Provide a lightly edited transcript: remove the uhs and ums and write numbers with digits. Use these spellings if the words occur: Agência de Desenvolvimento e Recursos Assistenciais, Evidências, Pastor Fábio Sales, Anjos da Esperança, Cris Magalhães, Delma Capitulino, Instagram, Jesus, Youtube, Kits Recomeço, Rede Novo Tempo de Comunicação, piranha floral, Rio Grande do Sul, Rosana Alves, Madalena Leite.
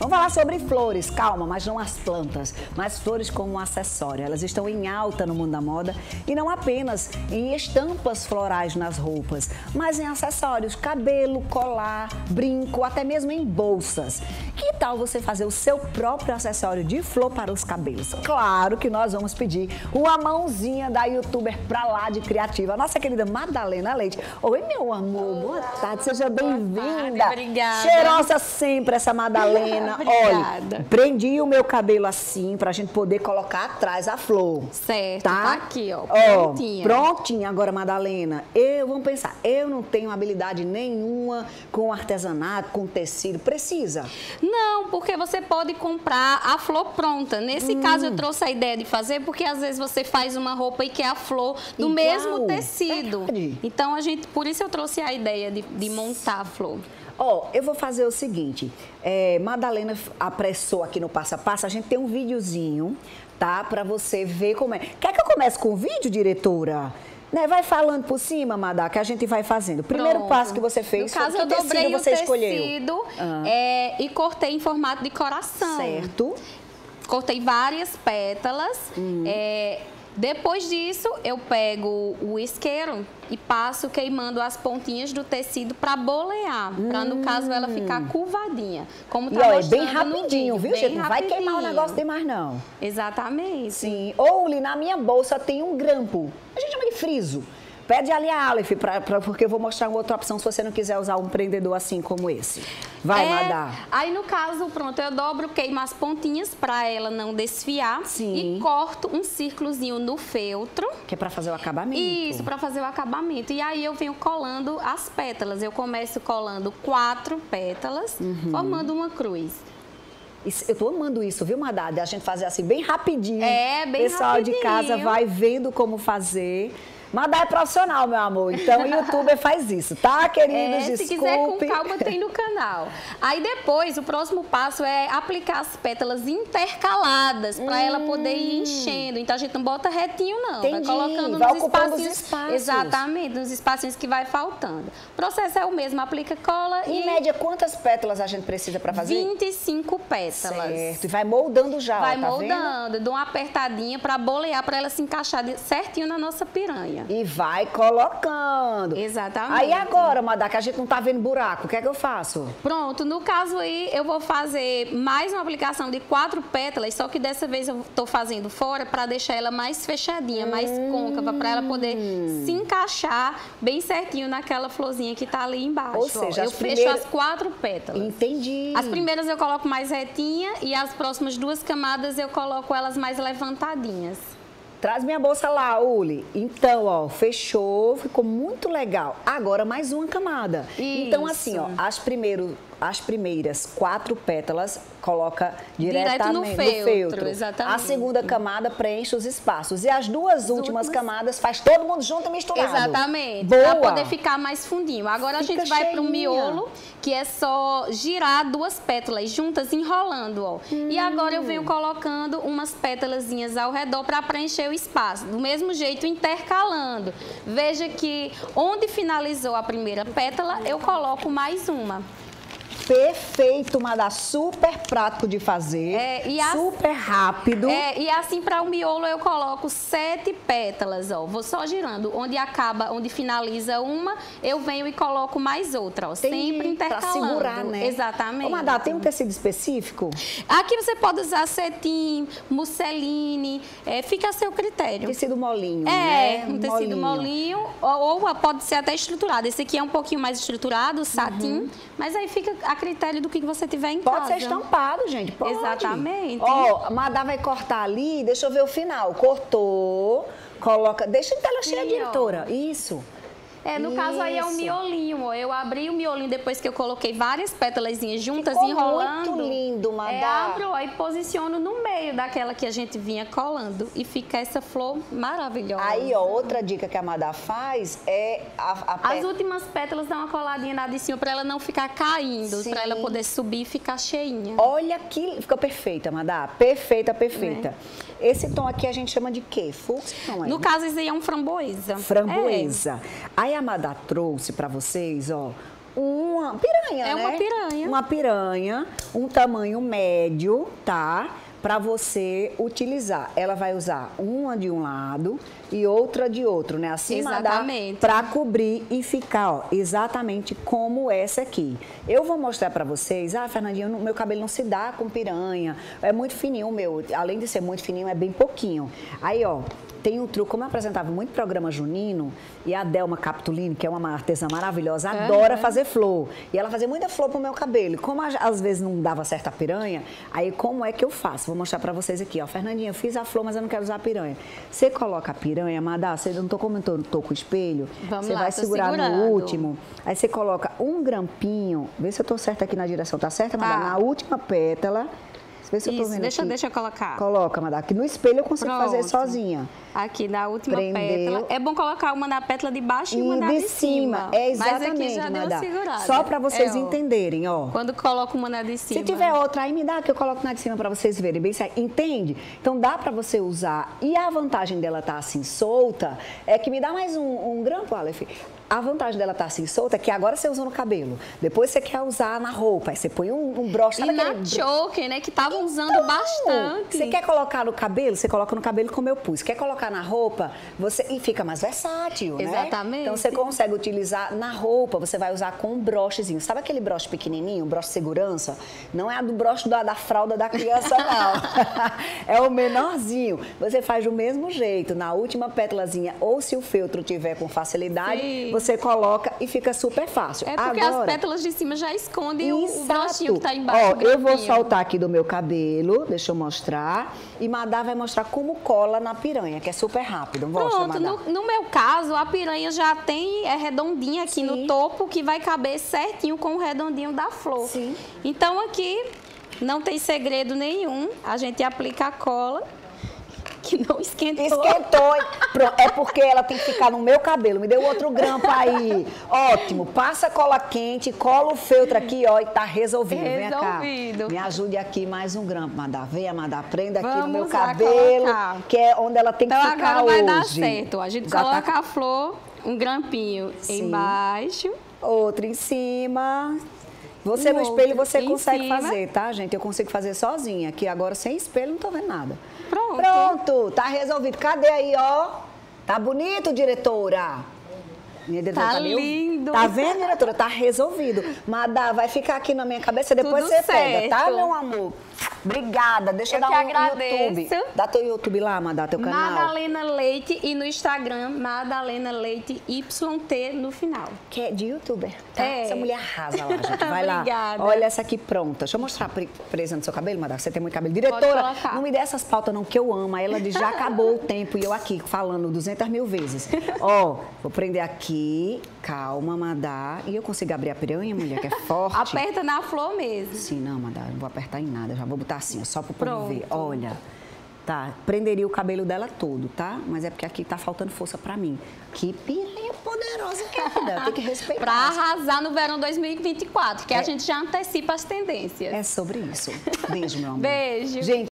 Vamos falar sobre flores, calma, mas não as plantas, mas flores como um acessório. Elas estão em alta no mundo da moda e não apenas em estampas florais nas roupas, mas em acessórios, cabelo, colar, brinco, até mesmo em bolsas. Que tal você fazer o seu próprio acessório de flor para os cabelos? Claro que nós vamos pedir uma mãozinha da youtuber pra lá de criativa, nossa querida Madalena Leite. Oi, meu amor, boa tarde, seja bem-vinda. Obrigada. Cheirosa sempre essa Madalena. Obrigada. Olha, prendi o meu cabelo assim pra gente poder colocar atrás a flor. Certo, tá aqui, ó, prontinha. Ó, prontinha agora, Madalena. Vamos pensar, eu não tenho habilidade nenhuma com artesanato, com tecido, precisa? Não, porque você pode comprar a flor pronta. Nesse caso eu trouxe a ideia de fazer, porque às vezes você faz uma roupa e quer a flor do mesmo tecido. É. Então a gente, por isso eu trouxe a ideia de montar a flor. Ó, eu vou fazer o seguinte, Madalena apressou aqui no passo a passo, a gente tem um videozinho, tá? Pra você ver como é. Quer que eu comece com o vídeo, diretora? Né? Vai falando por cima, Madá, que a gente vai fazendo. Primeiro passo que você fez, no caso eu dobrei o tecido e cortei em formato de coração. Certo. Cortei várias pétalas. Depois disso, eu pego o isqueiro e passo queimando as pontinhas do tecido para bolear, para no caso ela ficar curvadinha. Como tá mostrando bem rapidinho, viu, gente? Não vai queimar o negócio demais, não. Exatamente. Sim. Ou, na minha bolsa tem um grampo. A gente chama de friso. Pede ali a Aleph, porque eu vou mostrar uma outra opção se você não quiser usar um prendedor assim como esse. Vai, Madá. Aí, no caso, pronto, eu dobro, queimo as pontinhas pra ela não desfiar. Sim. E corto um círculozinho no feltro. Que é pra fazer o acabamento. Isso, pra fazer o acabamento. E aí eu venho colando as pétalas. Eu começo colando 4 pétalas, formando uma cruz. Eu tô amando isso, viu, Madá? A gente fazer assim bem rapidinho. Bem pessoal rapidinho. De casa vai vendo como fazer. Madá é profissional, meu amor, então o youtuber faz isso, tá, queridos? Desculpe. Se quiser com calma, tem no canal. Aí depois, o próximo passo é aplicar as pétalas intercaladas, pra ela poder ir enchendo. Então a gente não bota retinho, não. Entendi. Vai colocando vai nos espaços. Exatamente, nos espacinhos que vai faltando. O processo é o mesmo, aplica cola e... Em média, quantas pétalas a gente precisa pra fazer? 25 pétalas. Certo, e vai moldando já, vai moldando, vendo? Dou uma apertadinha pra bolear, pra ela se encaixar certinho na nossa piranha. E vai colocando. Exatamente. Aí agora, Madá, que a gente não tá vendo buraco, o que é que eu faço? Pronto, no caso aí, eu vou fazer mais uma aplicação de 4 pétalas, só que dessa vez eu tô fazendo fora pra deixar ela mais fechadinha, mais côncava, pra ela poder se encaixar bem certinho naquela florzinha que tá ali embaixo. Ou seja, eu fecho as 4 pétalas. Entendi. As primeiras eu coloco mais retinha e as próximas 2 camadas eu coloco elas mais levantadinhas. Traz minha bolsa lá, Uli. Então, ó, fechou, ficou muito legal. Agora, mais uma camada. Isso. Então, assim, ó, as primeiras 4 pétalas coloca diretamente no feltro. Exatamente. A segunda camada preenche os espaços. E as duas últimas camadas faz todo mundo junto e misturado. Exatamente. Boa. Pra poder ficar mais fundinho. Agora a gente vai pro miolo, que é só girar 2 pétalas juntas, enrolando, ó. E agora eu venho colocando umas pétalazinhas ao redor pra preencher o espaço. Do mesmo jeito, intercalando. Veja que onde finalizou a primeira pétala, eu coloco mais uma. Perfeito, Madá, super prático de fazer, super rápido. E assim, para o miolo, eu coloco 7 pétalas, ó. Vou só girando. Onde acaba, onde finaliza uma, eu venho e coloco mais outra, ó. Sempre intercalando. Pra segurar, né? Exatamente. Ô, Madá, tem um tecido específico? Aqui você pode usar cetim, musseline, fica a seu critério. Tecido molinho, né? Um tecido molinho, ou pode ser até estruturado. Esse aqui é um pouquinho mais estruturado, satim, mas aí fica a critério do que você tiver em casa. Pode ser estampado, gente. Pode. Exatamente. Ó, a Madá vai cortar ali, deixa eu ver o final. Cortou, coloca... Deixa em tela cheia, diretora. Isso. No caso aí é um miolinho, ó. Eu abri o miolinho depois que eu coloquei várias pétalazinhas juntas, enrolando. Ficou muito lindo, Madá. Abro e posiciono no meio daquela que a gente vinha colando e fica essa flor maravilhosa. Aí, ó, outra dica que a Madá faz é as últimas pétalas dão uma coladinha na de cima pra ela não ficar caindo, pra ela poder subir e ficar cheinha. Olha que... Ficou perfeita, Madá. Perfeita, perfeita. Esse tom aqui a gente chama de quê? Fux? No caso, esse aí é um framboesa. Framboesa. Aí a Madá trouxe para vocês, ó, uma piranha, né? É uma piranha. Uma piranha, um tamanho médio, tá? Para você utilizar. Ela vai usar uma de um lado e outra de outro, né? Acima exatamente. Da... Para cobrir e ficar, ó, exatamente como essa aqui. Eu vou mostrar para vocês. Ah, Fernandinha, meu cabelo não se dá com piranha. É muito fininho o meu. Além de ser muito fininho, é bem pouquinho. Aí, ó, tem um truque. Como eu apresentava muito programa junino, e a Delma Capitulino, que é uma artesã maravilhosa, adora fazer flor. E ela fazia muita flor pro meu cabelo. Como às vezes não dava certa piranha, aí como é que eu faço? Vou mostrar pra vocês aqui, ó. Fernandinha, eu fiz a flor, mas eu não quero usar a piranha. Você coloca a piranha, Madá, você não tô comentando, tô com o espelho. Vamos você lá, vai segurar no último. Aí você coloca um grampinho. Vê se eu tô certa aqui na direção, tá certa, Madá? Na última pétala. Vê se eu tô vendo deixa, aqui. Deixa eu colocar. Coloca, Madá, que no espelho eu consigo pronto. Fazer sozinha. Aqui, na última prendeu. Pétala. É bom colocar uma na pétala de baixo e uma na de cima. É exatamente, mas aqui já deu uma segurada. Só pra vocês entenderem, ó. Quando coloco uma na de cima. Se tiver outra aí, me dá que eu coloco na de cima pra vocês verem bem certo. Entende? Então dá pra você usar. E a vantagem dela tá assim solta é que me dá mais um grampo, Aleph. A vantagem dela tá assim solta é que agora você usa no cabelo. Depois você quer usar na roupa. Aí você põe um broche. E na choker, né? Que tava usando bastante. Você quer colocar no cabelo? Você coloca no cabelo como eu pus. Quer colocar na roupa, você e fica mais versátil, exatamente. Né? Exatamente. Então, você consegue utilizar na roupa, você vai usar com um brochezinho. Sabe aquele broche pequenininho, um broche segurança? Não é a do broche da fralda da criança, não. É o menorzinho. Você faz do mesmo jeito, na última pétalazinha, ou se o feltro tiver com facilidade, sim. Você coloca e fica super fácil. É porque agora, as pétalas de cima já escondem o brochinho que tá embaixo. Ó, eu vou soltar aqui do meu cabelo, deixa eu mostrar, e Madá vai mostrar como cola na piranha, que é super rápido. Mostra, pronto, no meu caso, a piranha já tem redondinha aqui sim. No topo, que vai caber certinho com o redondinho da flor. Sim. Então, aqui não tem segredo nenhum, a gente aplica a cola, que não esquentou. Esquentou. É porque ela tem que ficar no meu cabelo. Me deu outro grampo aí. Ótimo. Passa cola quente, cola o feltro aqui, ó, e tá resolvido. Resolvido. Vem cá. Me ajude aqui mais um grampo, Madá. Vem, Madá, prenda aqui no meu cabelo, colocar. Que é onde ela tem que então, ficar agora vai hoje. Dar certo. A gente já coloca tá... a flor, um grampinho sim. Embaixo. Outro em cima. Você no espelho, você consegue cima. Fazer, tá, gente? Eu consigo fazer sozinha. Aqui agora, sem espelho, não tô vendo nada. Pronto. Pronto, tá resolvido. Cadê aí, ó? Tá bonito, diretora? Minha diretora tá lindo. Tá vendo, diretora? Tá resolvido. Madá, vai ficar aqui na minha cabeça, depois tudo você certo. Pega, tá, meu amor? Obrigada. Deixa eu dar um agradeço. YouTube. Dá teu YouTube lá, Madá, teu canal. Madalena Leite e no Instagram, Madalena Leite YT no final. Que é de youtuber, tá? É. Essa mulher arrasa lá, gente. Vai lá. Obrigada. Olha essa aqui pronta. Deixa eu mostrar presa no seu cabelo, Madá. Você tem muito cabelo. Diretora, não me dê essas pautas não, que eu amo. Ela diz, já acabou o tempo e eu aqui falando 200 mil vezes. Ó, vou prender aqui. Calma, Madá. E eu consigo abrir a piranha, mulher, que é forte. Aperta na flor mesmo. Sim, não, Madá. Não vou apertar em nada. Já vou botar assim, só para o povo ver. Olha, tá, prenderia o cabelo dela todo, tá? Mas é porque aqui tá faltando força para mim. Que piranha poderosa que é, tem que respeitar. Para arrasar no verão 2024, que a gente já antecipa as tendências. É sobre isso. Beijo, meu amor. Beijo. Gente,